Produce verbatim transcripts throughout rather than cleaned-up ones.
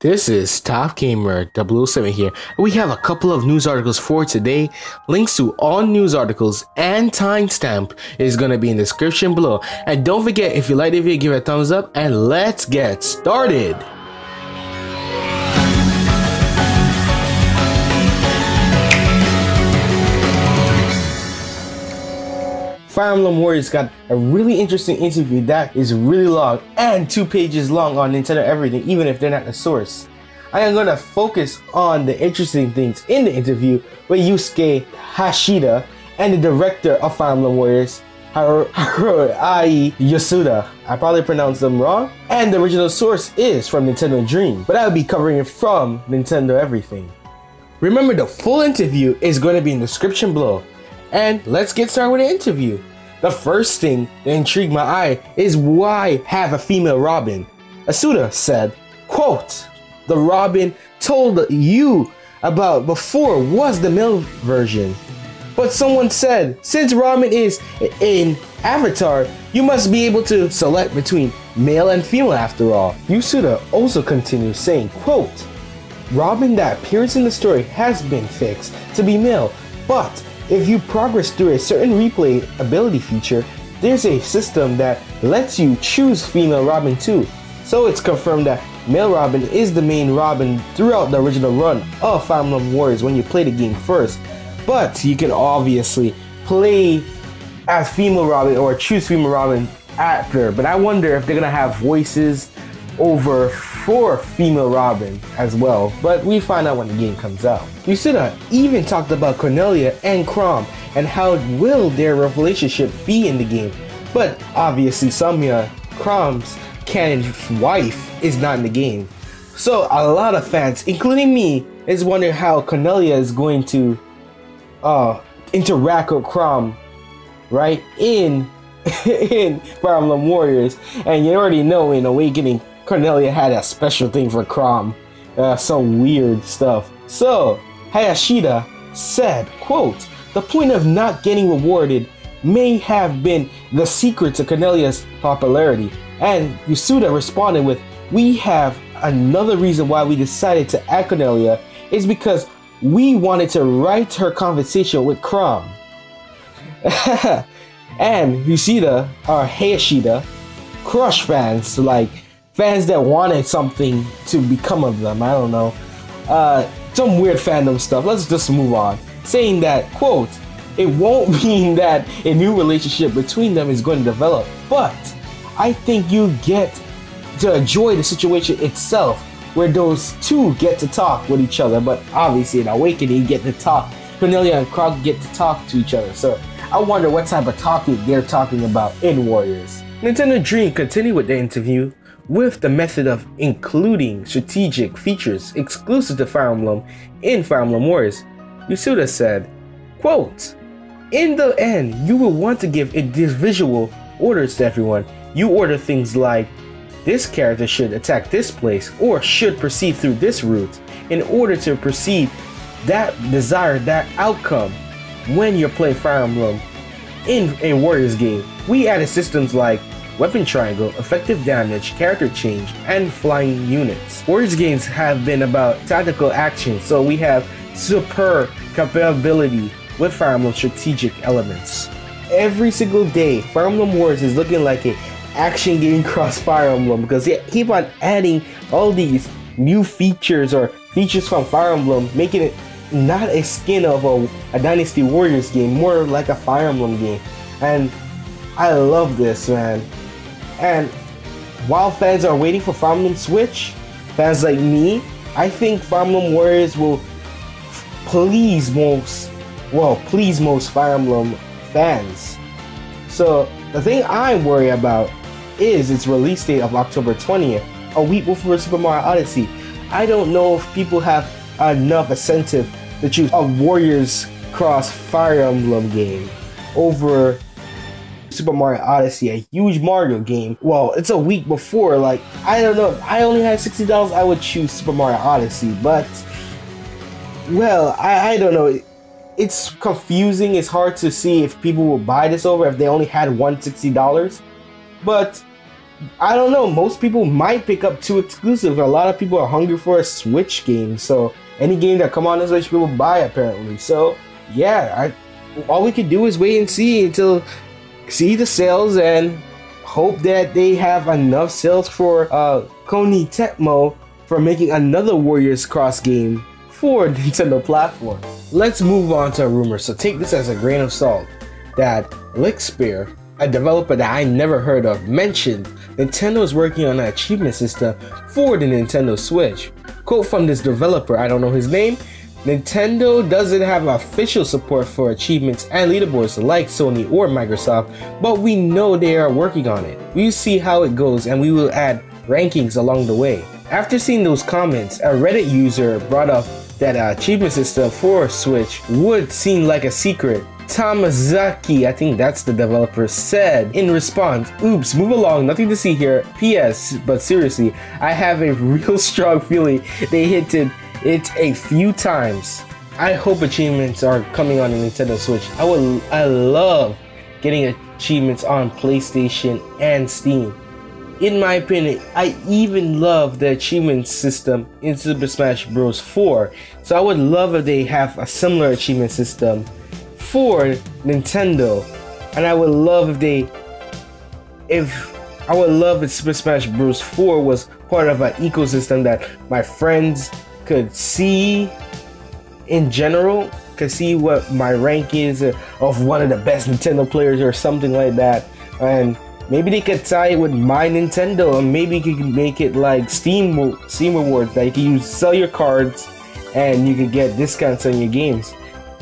This is Top Gamer double oh seven here. We have a couple of news articles for today. Links to all news articles and timestamp is going to be in the description below. And don't forget, if you like the video, give it a thumbs up and let's get started. Fire Emblem Warriors got a really interesting interview that is really long and two pages long on Nintendo Everything, even if they're not the source. I am going to focus on the interesting things in the interview with Yusuke Hashida and the director of Fire Emblem Warriors, Haruai Yasuda. I probably pronounced them wrong. And the original source is from Nintendo Dream, but I'll be covering it from Nintendo Everything. Remember, the full interview is going to be in the description below. And let's get started with the interview. The first thing that intrigued my eye is why have a female Robin? Yasuda said, quote, "The Robin told you about before was the male version. But someone said, since Robin is in Avatar, you must be able to select between male and female after all." Yasuda also continues saying, quote, "Robin that appears in the story has been fixed to be male, but if you progress through a certain replay ability feature, there's a system that lets you choose female Robin too. So it's confirmed that male Robin is the main Robin throughout the original run of Fire Emblem Warriors when you play the game first. But you can obviously play as female Robin or choose female Robin after. But I wonder if they're gonna have voices over for female Robin as well, but we find out when the game comes out." Yasuda even talked about Cornelia and Chrom and how will their relationship be in the game, but obviously Samia, Chrom's canon wife, is not in the game. So a lot of fans, including me, is wondering how Cornelia is going to uh, interact with Chrom, right, in, in Fire Emblem Warriors. And you already know in Awakening, Cornelia had a special thing for Chrom, uh, some weird stuff. So Hayashida said, quote, "The point of not getting rewarded may have been the secret to Cornelia's popularity." And Yasuda responded with, "We have another reason why we decided to add Cornelia is because we wanted to write her conversation with Chrom." And Yasuda, or Hayashida, crush fans like fans that wanted something to become of them, I don't know, uh, some weird fandom stuff. Let's just move on, saying that, quote, "It won't mean that a new relationship between them is going to develop, but I think you get to enjoy the situation itself where those two get to talk with each other." But obviously in Awakening, you get to talk, Cornelia and Krog get to talk to each other, so I wonder what type of topic they're talking about in Warriors. Nintendo Dream continued with the interview with the method of including strategic features exclusive to Fire Emblem in Fire Emblem Warriors. Yasuda said, quote, "In the end, you will want to give individual orders to everyone. You order things like, this character should attack this place or should proceed through this route in order to proceed that desire, that outcome when you're playing Fire Emblem in a Warriors game." We added systems like Weapon Triangle, Effective Damage, Character Change, and Flying Units. Warriors games have been about tactical action, so we have superb compatibility with Fire Emblem strategic elements. Every single day, Fire Emblem Warriors is looking like an action game cross Fire Emblem because they keep on adding all these new features or features from Fire Emblem, making it not a skin of a, a Dynasty Warriors game, more like a Fire Emblem game. And I love this, man. And while fans are waiting for Fire Emblem Switch, fans like me, I think Fire Emblem Warriors will please most, well, please most Fire Emblem fans. So the thing I'm worried about is its release date of October twentieth, a week before Super Mario Odyssey. I don't know if people have enough incentive to choose a Warriors cross Fire Emblem game over Super Mario Odyssey, a huge Mario game. Well, it's a week before, like, I don't know, if I only had sixty dollars, I would choose Super Mario Odyssey, but, well, I, I don't know, it's confusing, it's hard to see if people will buy this over if they only had one sixty dollars, but I don't know, most people might pick up two exclusive. A lot of people are hungry for a Switch game, so any game that come on the Switch, people buy apparently. So yeah, I, all we can do is wait and see until see the sales and hope that they have enough sales for uh, Koei Tecmo for making another Warriors Cross game for Nintendo platform. Let's move on to a rumor, so take this as a grain of salt, that Lichtspeer, a developer that I never heard of, mentioned Nintendo is working on an achievement system for the Nintendo Switch. Quote from this developer, I don't know his name, "Nintendo doesn't have official support for achievements and leaderboards like Sony or Microsoft, but we know they are working on it. We'll see how it goes and we will add rankings along the way." After seeing those comments, a Reddit user brought up that an achievement system for Switch would seem like a secret. Tamazaki, I think that's the developer, said in response, "Oops, move along, nothing to see here. P S But seriously, I have a real strong feeling they hinted it a few times. I hope achievements are coming on the Nintendo Switch. I would, I love getting achievements on PlayStation and Steam. In my opinion, I even love the achievement system in Super Smash Bros. four, so I would love if they have a similar achievement system for Nintendo, and I would love if they, if I would love if Super Smash Bros. four was part of an ecosystem that my friends could see in general, could see what my rank is of one of the best Nintendo players or something like that, and maybe they could tie it with My Nintendo, or maybe you could make it like Steam Steam rewards that you can use, sell your cards, and you could get discounts on your games.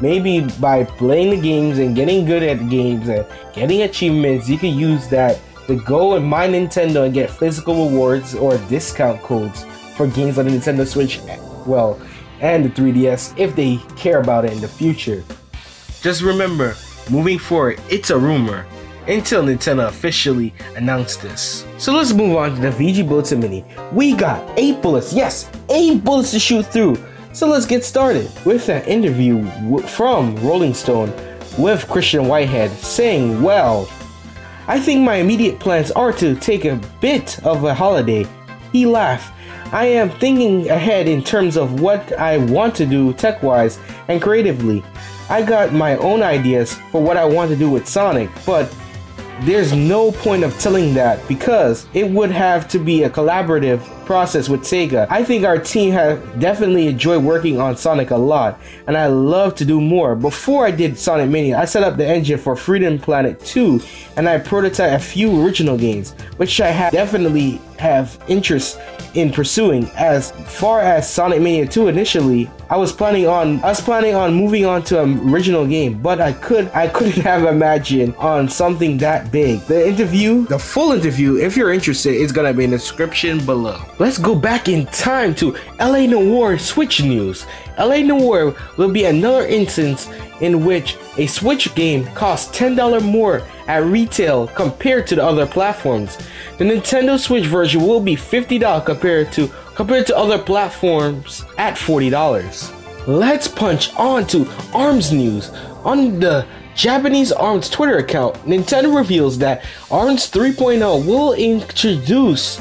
Maybe by playing the games and getting good at the games and getting achievements, you could use that to go in My Nintendo and get physical rewards or discount codes for games on the Nintendo Switch, well, and the three D S if they care about it in the future. Just remember, moving forward, it's a rumor until Nintendo officially announced this. So let's move on to the V G Bulletin Mini. We got eight bullets, yes, eight bullets to shoot through. So let's get started with an interview w from Rolling Stone with Christian Whitehead saying, "Well, I think my immediate plans are to take a bit of a holiday." He laughed. "I am thinking ahead in terms of what I want to do tech-wise and creatively. I got my own ideas for what I want to do with Sonic, but there's no point of telling that because it would have to be a collaborative process with Sega. I think our team have definitely enjoyed working on Sonic a lot, and I love to do more. Before I did Sonic Mania, I set up the engine for Freedom Planet two, and I prototyped a few original games, which I have definitely have interest in pursuing. As far as Sonic Mania two, initially, I was planning on us planning on moving on to an original game, but I could I couldn't have imagined on something that big." The interview, the full interview, if you're interested, is gonna be in the description below. Let's go back in time to L A Noire Switch news. L A Noire will be another instance in which a Switch game costs ten dollars more at retail compared to the other platforms. The Nintendo Switch version will be fifty dollars compared to compared to other platforms at forty dollars. Let's punch on to ARMS news. On the Japanese ARMS Twitter account, Nintendo reveals that ARMS three point oh will introduce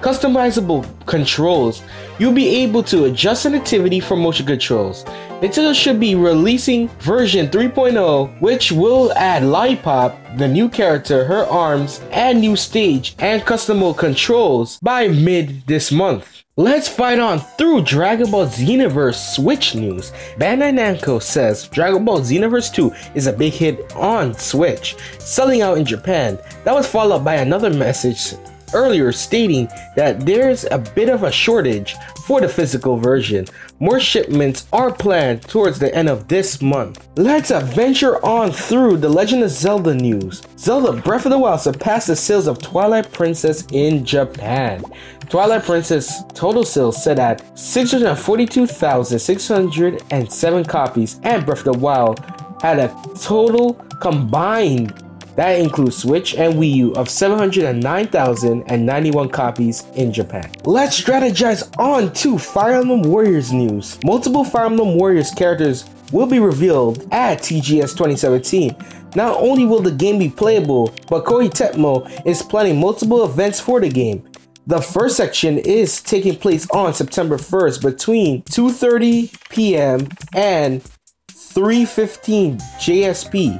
customizable controls. You'll be able to adjust sensitivity for motion controls. Nintendo should be releasing version three point oh, which will add Lollipop, the new character, her arms, and new stage and customizable controls by mid this month. Let's fight on through Dragon Ball Xenoverse Switch news. Bandai Namco says Dragon Ball Xenoverse two is a big hit on Switch, selling out in Japan. That was followed by another message earlier stating that there's a bit of a shortage for the physical version. More shipments are planned towards the end of this month. Let's adventure on through the Legend of Zelda news. Zelda Breath of the Wild surpassed the sales of Twilight Princess in Japan. Twilight Princess total sales set at six hundred forty-two thousand six hundred seven copies, and Breath of the Wild had a total combined that includes Switch and Wii U of seven hundred nine thousand ninety-one copies in Japan. Let's strategize on to Fire Emblem Warriors news. Multiple Fire Emblem Warriors characters will be revealed at T G S twenty seventeen. Not only will the game be playable, but Koei Tecmo is planning multiple events for the game. The first section is taking place on September first between two thirty p m and three fifteen J S P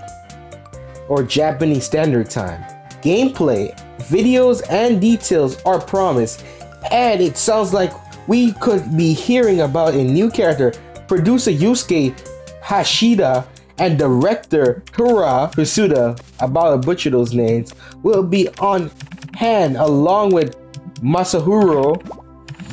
or Japanese Standard Time. Gameplay, videos, and details are promised, and it sounds like we could be hearing about a new character. Producer Yusuke Hashida and director Haruai Yasuda, about to butcher those names, will be on hand along with Masahiro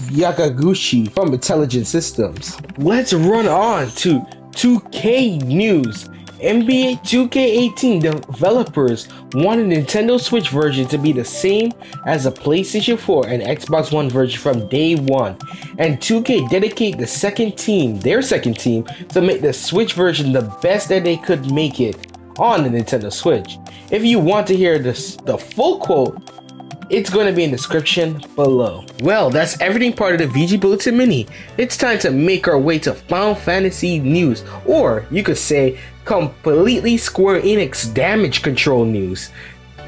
Yakaguchi from Intelligent Systems. Let's run on to two K news. N B A two K eighteen developers want a Nintendo Switch version to be the same as a PlayStation four and Xbox One version from day one, and two K dedicate the second team, their second team, to make the Switch version the best that they could make it on the Nintendo Switch. If you want to hear this, the full quote, it's going to be in the description below. Well, that's everything part of the V G Bulletin Mini. It's time to make our way to Final Fantasy news, or you could say completely Square Enix damage control news.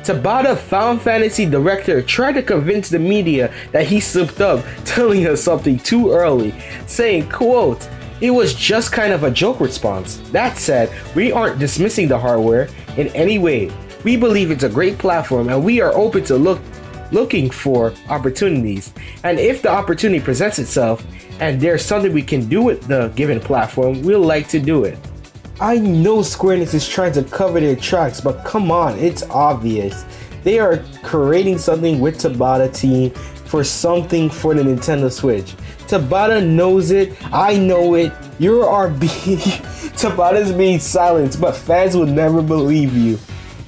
Tabata, Final Fantasy director, tried to convince the media that he slipped up, telling us something too early, saying, quote, "It was just kind of a joke response. That said, we aren't dismissing the hardware in any way. We believe it's a great platform and we are open to look looking for opportunities, and if the opportunity presents itself and there's something we can do with the given platform, we'll like to do it." I know Square Enix is trying to cover their tracks, but come on, it's obvious. They are creating something with Tabata team for something for the Nintendo Switch. Tabata knows it, I know it, you are being, Tabata's being silenced, but fans will never believe you.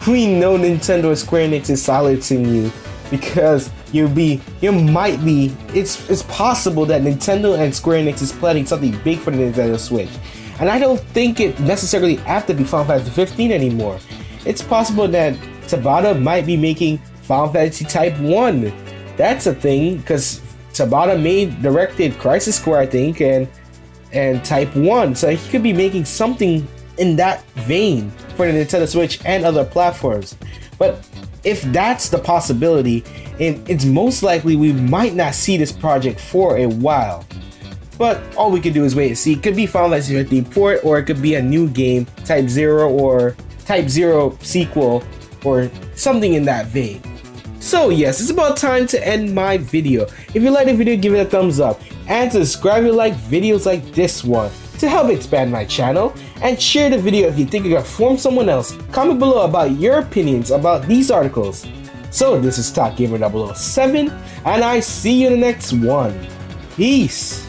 We know Nintendo and Square Enix is silencing you, because you be, you might be, it's it's possible that Nintendo and Square Enix is planning something big for the Nintendo Switch. And I don't think it necessarily have to be Final Fantasy fifteen anymore. It's possible that Tabata might be making Final Fantasy Type one. That's a thing, because Tabata made, directed Crisis Square, I think, and and Type one. So he could be making something in that vein for the Nintendo Switch and other platforms. But if that's the possibility, and it's most likely we might not see this project for a while. But all we can do is wait and see. It could be Final Fantasy fifteen port, or it could be a new game, Type zero or Type zero sequel, or something in that vein. So yes, it's about time to end my video. If you like the video, give it a thumbs up, and subscribe if you like videos like this one to help expand my channel, and share the video if you think it can inform someone else. Comment below about your opinions about these articles. So this is Top Gamer double oh seven, and I see you in the next one. Peace.